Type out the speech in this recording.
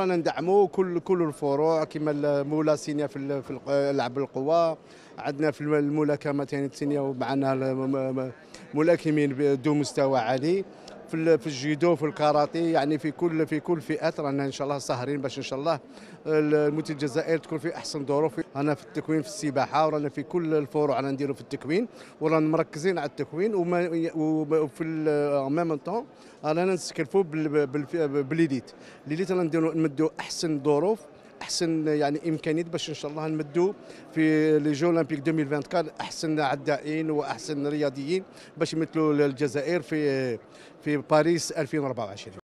رانا ندعموا كل الفروع كما المولا سينيا في لعب القوى، عندنا في الملاكمه ثاني سينيا معنا ملاكمين ذو مستوى عالي، في الجيدو، في الكاراتي، يعني في كل فئات رانا ان شاء الله ساهرين باش ان شاء الله المنتخب الجزائري تكون في احسن ظروف. انا في التكوين في السباحه ورانا في كل الفروع رانا نديروا في التكوين ورانا مركزين على التكوين، وفي ميم طون رانا نسكرفوا بالليليت رانا نديروا نمدوا احسن ظروف احسن يعني امكانيات باش ان شاء الله نمدوا في لي جو اولمبيك 2024 احسن عدائين واحسن رياضيين باش يمثلوا الجزائر في باريس 2024.